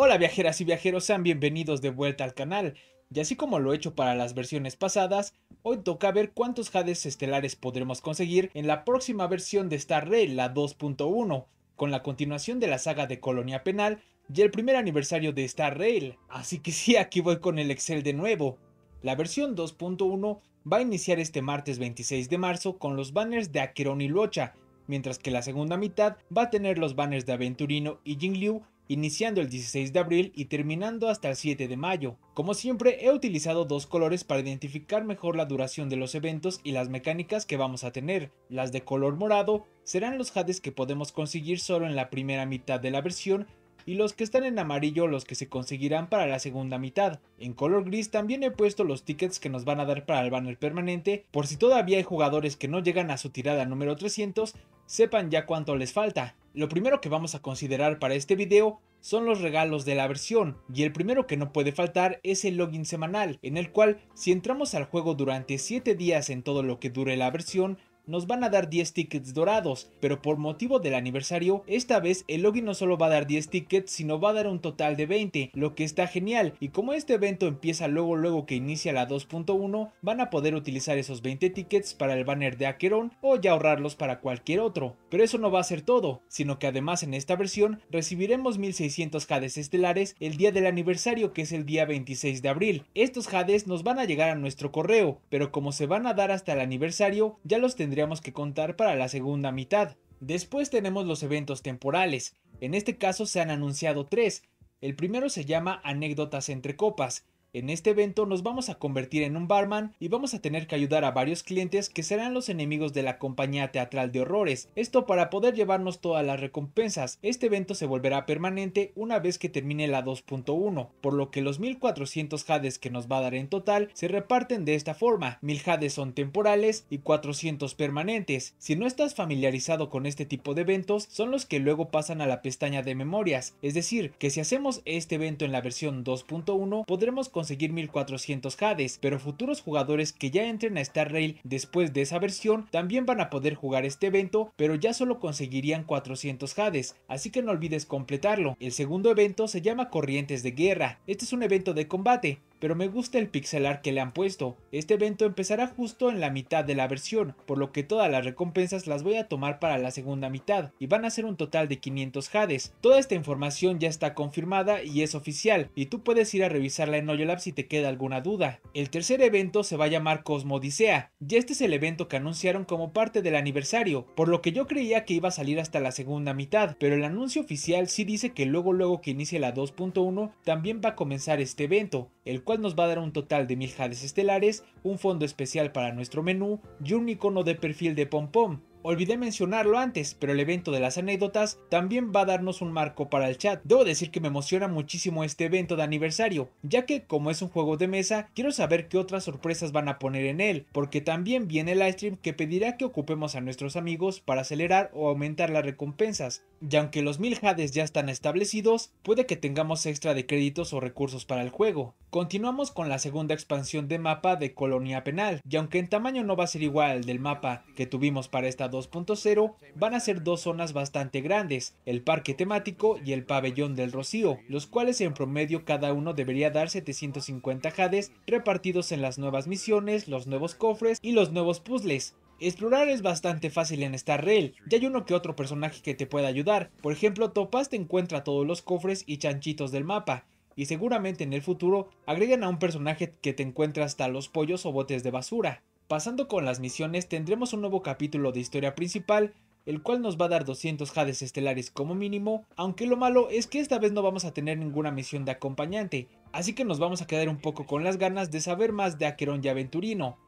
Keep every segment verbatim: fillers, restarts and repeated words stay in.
Hola viajeras y viajeros, sean bienvenidos de vuelta al canal, y así como lo he hecho para las versiones pasadas, hoy toca ver cuántos jades estelares podremos conseguir en la próxima versión de Star Rail, la dos punto uno, con la continuación de la saga de Colonia Penal y el primer aniversario de Star Rail, así que sí, aquí voy con el Excel de nuevo. La versión dos punto uno va a iniciar este martes veintiséis de marzo con los banners de Acheron y Luocha, mientras que la segunda mitad va a tener los banners de Aventurino y Jing Liu, iniciando el dieciséis de abril y terminando hasta el siete de mayo. Como siempre, he utilizado dos colores para identificar mejor la duración de los eventos y las mecánicas que vamos a tener. Las de color morado serán los jades que podemos conseguir solo en la primera mitad de la versión, y los que están en amarillo los que se conseguirán para la segunda mitad. En color gris también he puesto los tickets que nos van a dar para el banner permanente, por si todavía hay jugadores que no llegan a su tirada número trescientos, sepan ya cuánto les falta. Lo primero que vamos a considerar para este video son los regalos de la versión, y el primero que no puede faltar es el login semanal, en el cual si entramos al juego durante siete días en todo lo que dure la versión, nos van a dar diez tickets dorados, pero por motivo del aniversario, esta vez el login no solo va a dar diez tickets, sino va a dar un total de veinte, lo que está genial, y como este evento empieza luego luego que inicia la dos punto uno, van a poder utilizar esos veinte tickets para el banner de Acheron o ya ahorrarlos para cualquier otro. Pero eso no va a ser todo, sino que además en esta versión recibiremos mil seiscientos jades estelares el día del aniversario, que es el día veintiséis de abril. Estos jades nos van a llegar a nuestro correo, pero como se van a dar hasta el aniversario, ya los tendremos que contar para la segunda mitad. Después tenemos los eventos temporales. En este caso se han anunciado tres. El primero se llama Anécdotas entre Copas. En este evento nos vamos a convertir en un barman y vamos a tener que ayudar a varios clientes que serán los enemigos de la compañía teatral de horrores, esto para poder llevarnos todas las recompensas. Este evento se volverá permanente una vez que termine la dos punto uno, por lo que los mil cuatrocientos jades que nos va a dar en total se reparten de esta forma: mil jades son temporales y cuatrocientos permanentes. Si no estás familiarizado con este tipo de eventos, son los que luego pasan a la pestaña de memorias, es decir, que si hacemos este evento en la versión dos punto uno podremos conseguir mil cuatrocientos jades, pero futuros jugadores que ya entren a Star Rail después de esa versión también van a poder jugar este evento, pero ya solo conseguirían cuatrocientos jades, así que no olvides completarlo. El segundo evento se llama Corrientes de Guerra. Este es un evento de combate, pero me gusta el pixel art que le han puesto. Este evento empezará justo en la mitad de la versión, por lo que todas las recompensas las voy a tomar para la segunda mitad, y van a ser un total de quinientos jades. Toda esta información ya está confirmada y es oficial, y tú puedes ir a revisarla en Hoyolab si te queda alguna duda. El tercer evento se va a llamar Cosmodicea, y este es el evento que anunciaron como parte del aniversario, por lo que yo creía que iba a salir hasta la segunda mitad, pero el anuncio oficial sí dice que luego luego que inicie la dos punto uno también va a comenzar este evento, el cual nos va a dar un total de mil jades estelares, un fondo especial para nuestro menú y un icono de perfil de pom-pom. Olvidé mencionarlo antes, pero el evento de las anécdotas también va a darnos un marco para el chat. Debo decir que me emociona muchísimo este evento de aniversario, ya que como es un juego de mesa, quiero saber qué otras sorpresas van a poner en él, porque también viene el live stream que pedirá que ocupemos a nuestros amigos para acelerar o aumentar las recompensas. Y aunque los mil jades ya están establecidos, puede que tengamos extra de créditos o recursos para el juego. Continuamos con la segunda expansión de mapa de Colonia Penal, y aunque en tamaño no va a ser igual al del mapa que tuvimos para esta dos punto cero, van a ser dos zonas bastante grandes, el parque temático y el pabellón del Rocío, los cuales en promedio cada uno debería dar setecientos cincuenta jades repartidos en las nuevas misiones, los nuevos cofres y los nuevos puzzles. Explorar es bastante fácil en Star Rail, ya hay uno que otro personaje que te pueda ayudar, por ejemplo Topaz te encuentra todos los cofres y chanchitos del mapa, y seguramente en el futuro agregan a un personaje que te encuentra hasta los pollos o botes de basura. Pasando con las misiones, tendremos un nuevo capítulo de historia principal, el cual nos va a dar doscientos jades estelares como mínimo, aunque lo malo es que esta vez no vamos a tener ninguna misión de acompañante, así que nos vamos a quedar un poco con las ganas de saber más de Acheron y Aventurino.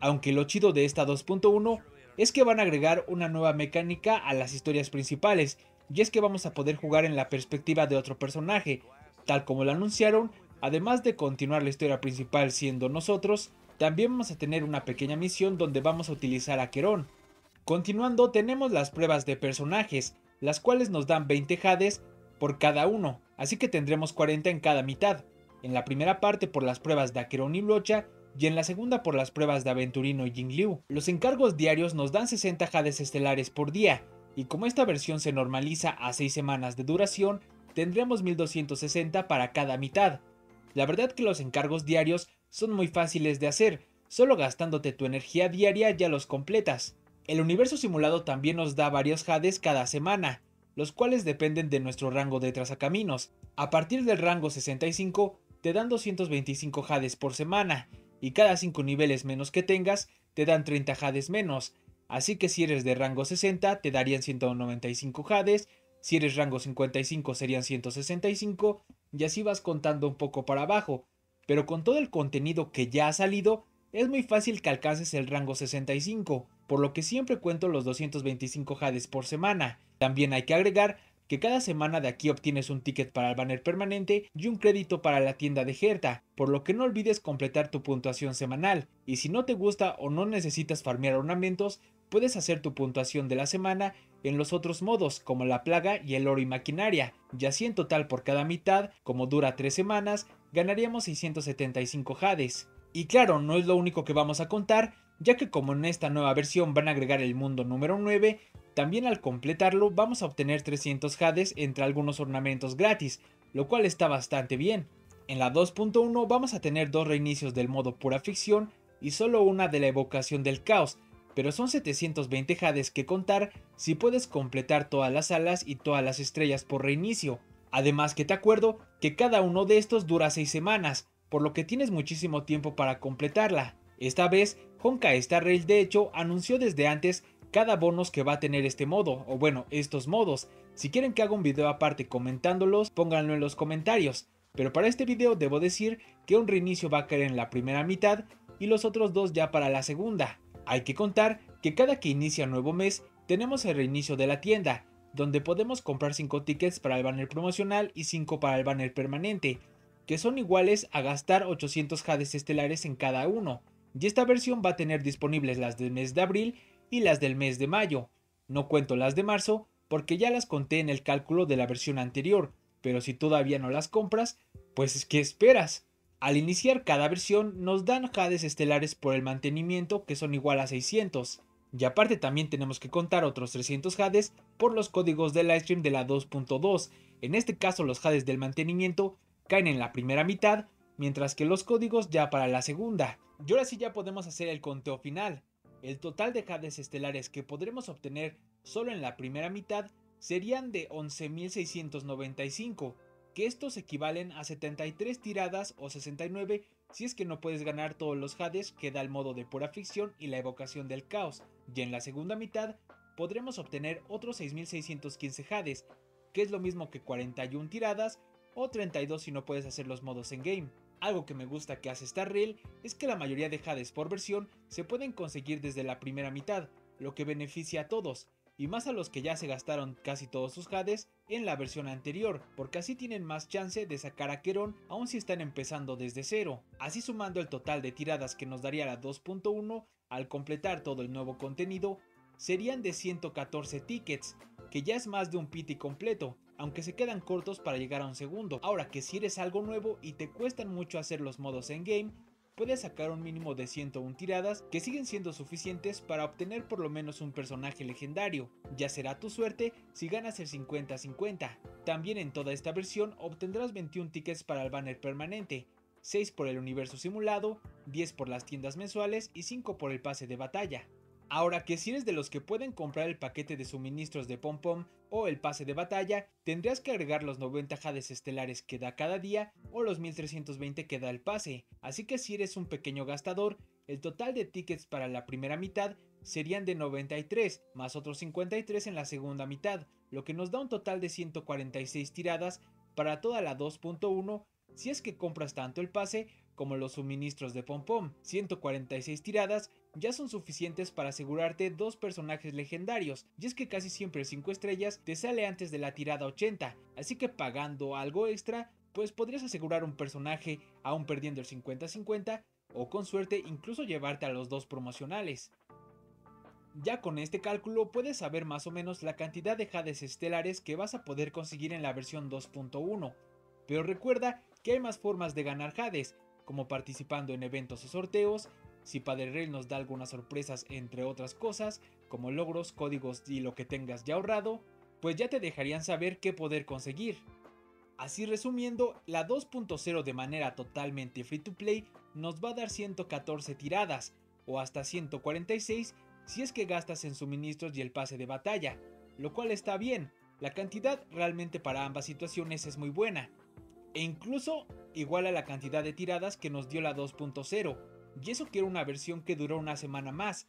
Aunque lo chido de esta dos punto uno es que van a agregar una nueva mecánica a las historias principales, y es que vamos a poder jugar en la perspectiva de otro personaje, tal como lo anunciaron. Además de continuar la historia principal siendo nosotros, también vamos a tener una pequeña misión donde vamos a utilizar a Kerón. Continuando, tenemos las pruebas de personajes, las cuales nos dan veinte jades por cada uno, así que tendremos cuarenta en cada mitad. En la primera parte por las pruebas de Acheron y Luocha, y en la segunda por las pruebas de Aventurino y Jing Liu. Los encargos diarios nos dan sesenta jades estelares por día, y como esta versión se normaliza a seis semanas de duración, tendríamos mil doscientos sesenta para cada mitad. La verdad que los encargos diarios son muy fáciles de hacer, solo gastándote tu energía diaria ya los completas. El universo simulado también nos da varios jades cada semana, los cuales dependen de nuestro rango de trazacaminos. A partir del rango sesenta y cinco te dan doscientos veinticinco jades por semana, y cada cinco niveles menos que tengas te dan treinta jades menos, así que si eres de rango sesenta te darían ciento noventa y cinco jades, si eres rango cincuenta y cinco serían ciento sesenta y cinco, y así vas contando un poco para abajo, pero con todo el contenido que ya ha salido, es muy fácil que alcances el rango sesenta y cinco, por lo que siempre cuento los doscientos veinticinco jades por semana. También hay que agregar que cada semana de aquí obtienes un ticket para el banner permanente y un crédito para la tienda de Herta, por lo que no olvides completar tu puntuación semanal, y si no te gusta o no necesitas farmear ornamentos, puedes hacer tu puntuación de la semana en los otros modos como la plaga y el oro y maquinaria, y así en total por cada mitad, como dura tres semanas, ganaríamos seiscientos setenta y cinco jades. Y claro, no es lo único que vamos a contar, ya que como en esta nueva versión van a agregar el mundo número nueve, también al completarlo vamos a obtener trescientos jades entre algunos ornamentos gratis, lo cual está bastante bien. En la dos punto uno vamos a tener dos reinicios del modo pura ficción y solo una de la evocación del caos, pero son setecientos veinte jades que contar si puedes completar todas las alas y todas las estrellas por reinicio. Además que te acuerdo que cada uno de estos dura seis semanas, por lo que tienes muchísimo tiempo para completarla. Esta vez, Honkai Star Rail de hecho anunció desde antes cada bonus que va a tener este modo, o bueno, estos modos. Si quieren que haga un video aparte comentándolos, pónganlo en los comentarios. Pero para este video debo decir que un reinicio va a caer en la primera mitad y los otros dos ya para la segunda. Hay que contar que cada que inicia nuevo mes, tenemos el reinicio de la tienda, donde podemos comprar cinco tickets para el banner promocional y cinco para el banner permanente, que son iguales a gastar ochocientos jades estelares en cada uno, y esta versión va a tener disponibles las del mes de abril y las del mes de mayo. No cuento las de marzo porque ya las conté en el cálculo de la versión anterior, pero si todavía no las compras, pues ¿qué esperas? Al iniciar cada versión nos dan jades estelares por el mantenimiento que son igual a seiscientos, y aparte también tenemos que contar otros trescientos jades por los códigos del livestream de la dos punto dos, en este caso los jades del mantenimiento caen en la primera mitad, mientras que los códigos ya para la segunda. Y ahora sí ya podemos hacer el conteo final. El total de jades estelares que podremos obtener solo en la primera mitad serían de once mil seiscientos noventa y cinco, que estos equivalen a setenta y tres tiradas o sesenta y nueve si es que no puedes ganar todos los jades que da el modo de pura ficción y la evocación del caos, y en la segunda mitad podremos obtener otros seis mil seiscientos quince jades, que es lo mismo que cuarenta y una tiradas o treinta y dos si no puedes hacer los modos en game. Algo que me gusta que hace Star Rail es que la mayoría de jades por versión se pueden conseguir desde la primera mitad, lo que beneficia a todos, y más a los que ya se gastaron casi todos sus jades en la versión anterior, porque así tienen más chance de sacar a Kerón aun si están empezando desde cero. Así sumando el total de tiradas que nos daría la dos punto uno al completar todo el nuevo contenido, serían de ciento catorce tickets, que ya es más de un pity completo, aunque se quedan cortos para llegar a un segundo. Ahora que si eres algo nuevo y te cuestan mucho hacer los modos en game, puedes sacar un mínimo de ciento una tiradas que siguen siendo suficientes para obtener por lo menos un personaje legendario, ya será tu suerte si ganas el cincuenta cincuenta. También en toda esta versión obtendrás veintiún tickets para el banner permanente, seis por el universo simulado, diez por las tiendas mensuales y cinco por el pase de batalla. Ahora que si eres de los que pueden comprar el paquete de suministros de Pom Pom o el pase de batalla, tendrás que agregar los noventa jades estelares que da cada día o los mil trescientos veinte que da el pase, así que si eres un pequeño gastador, el total de tickets para la primera mitad serían de noventa y tres, más otros cincuenta y tres en la segunda mitad, lo que nos da un total de ciento cuarenta y seis tiradas para toda la dos punto uno si es que compras tanto el pase como los suministros de Pom Pom. ciento cuarenta y seis tiradas ya son suficientes para asegurarte dos personajes legendarios, y es que casi siempre cinco estrellas te sale antes de la tirada ochenta, así que pagando algo extra, pues podrías asegurar un personaje aún perdiendo el cincuenta cincuenta, o con suerte incluso llevarte a los dos promocionales. Ya con este cálculo puedes saber más o menos la cantidad de jades estelares que vas a poder conseguir en la versión dos punto uno, pero recuerda que hay más formas de ganar jades, como participando en eventos o sorteos, si Padre Rail nos da algunas sorpresas entre otras cosas, como logros, códigos y lo que tengas ya ahorrado, pues ya te dejarían saber qué poder conseguir. Así resumiendo, la dos punto cero de manera totalmente free to play nos va a dar ciento catorce tiradas, o hasta ciento cuarenta y seis si es que gastas en suministros y el pase de batalla, lo cual está bien, la cantidad realmente para ambas situaciones es muy buena, e incluso igual a la cantidad de tiradas que nos dio la dos punto cero, y eso que era una versión que duró una semana más,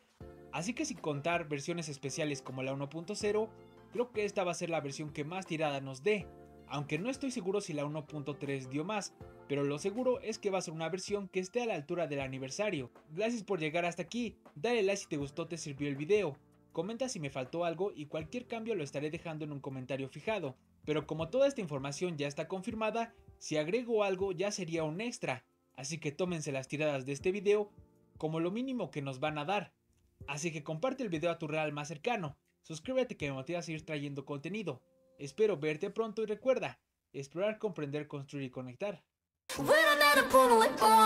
así que sin contar versiones especiales como la uno punto cero, creo que esta va a ser la versión que más tirada nos dé, aunque no estoy seguro si la uno punto tres dio más, pero lo seguro es que va a ser una versión que esté a la altura del aniversario. Gracias por llegar hasta aquí, dale like si te gustó, te sirvió el video, comenta si me faltó algo y cualquier cambio lo estaré dejando en un comentario fijado, pero como toda esta información ya está confirmada, si agrego algo ya sería un extra, así que tómense las tiradas de este video como lo mínimo que nos van a dar. Así que comparte el video a tu real más cercano, suscríbete que me motiva a seguir trayendo contenido, espero verte pronto y recuerda, explorar, comprender, construir y conectar. We're not a